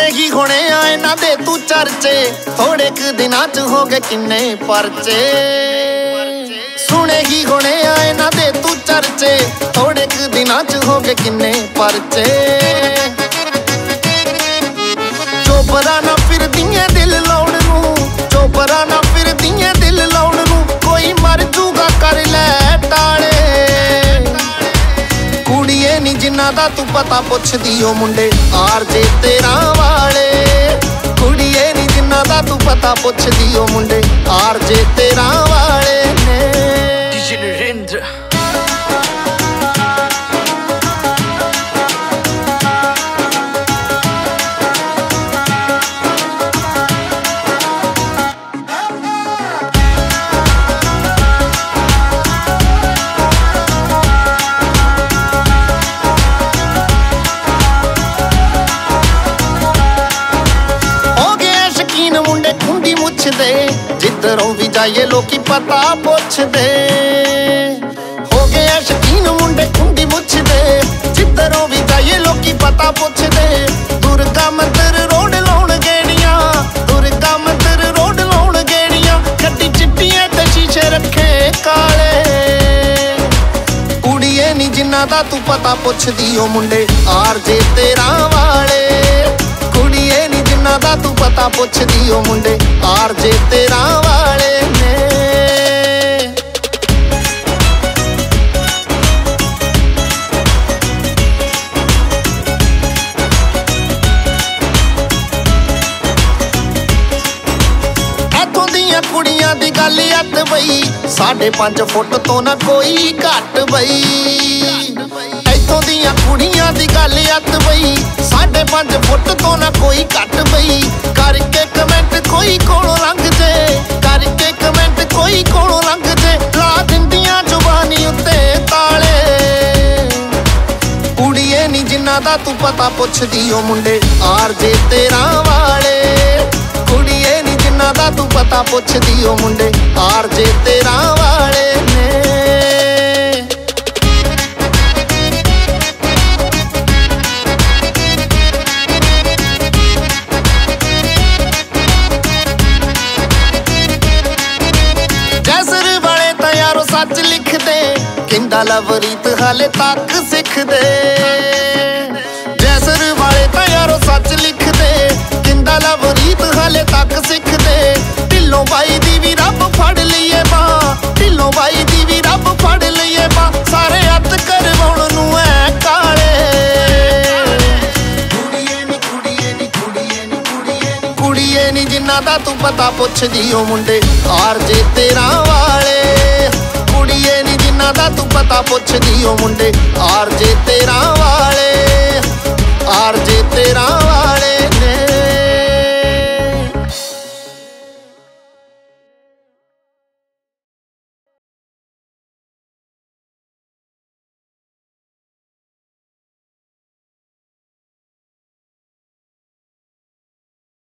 जिंदगी होने आए ना दे तू चर्चे, थोड़े क दिना च हो गए किन्ने परचे। सुनेगी होने आए ना दे तू चर्चे, थोड़े क दिना च हो गए किन्ने परचे। चोपरा ना फिर दिए दिल लाउन नू, चोपरा ना फिर दिए दिल लाउन नू, कोई मर जूगा कर ले टाड़े। कुड़िए नी जिन्ना दा तू पता पुछ दियो मुंडे आरजे तेरा वाले। कुड़िए नी जिन्ना दा तू पता पुछ दियो मुंडे आरजे तेरा वाले ने। डीजे नरेंद्र जिधरों भी जाइए लोकी पता पूछ दे। हो गया शकीन मुंडे खुंडी मुछ दे, जिधरों भी जाइए लोकी पता पूछ दे। दुर्गा मंदिर रोड लाउन गेड़िया, दुर्गा मंदिर रोड लाउन गेड़िया, गड्डी चिट्टियां ते शीशे रखे काले। कुड़िए नी जिन्ना दा तू पता पूछ दियो मुंडे आरजे तेरा वाले। कुड़िए नी जिन्ना दा तू पता पूछ दियो मुंडे आरजे तेरा वाले ने। कुड़िया दी गल अत बई, 5.5 फुट तो ना कोई घट बई। इतों दिया कुड़िया दी गल अत बई, 5.5 फुट तो ना कोई घट बई। करके कमेंट कोई कोलों लंघ जे, करके कमेंट कोई कोलों लंघ जे, ला दिंदियां जुबानी उत्ते ताले। कुड़िए नी जिन्ना दा तू पता पुछ दियो मुंडे आरजे तेरा वाले। कुड़िए नी जिन्ना दा तू पता पुछ दियो मुंडे आरजे तेरा वाले ने। सच लिख दे किंदा लवरीत हाले तक सिख दे। जैसर वाले तो यारो सच लिख दे किंदा लवरीत हाले तक सिख दे। ढिलों बाई दी भी रब फड़ लिए मां, ढिलों बाई दी भी रब फड़ लिए मां, सारे हथ करवाउण नू ऐ काले। कुड़िए नी जिन्ना दा तू पता पुछ दियो मुंडे आरजे तेरा वाले। कुड़िए नी जिन्ना दा तू पता पुछ दियो मुंडे आरजे तेरा।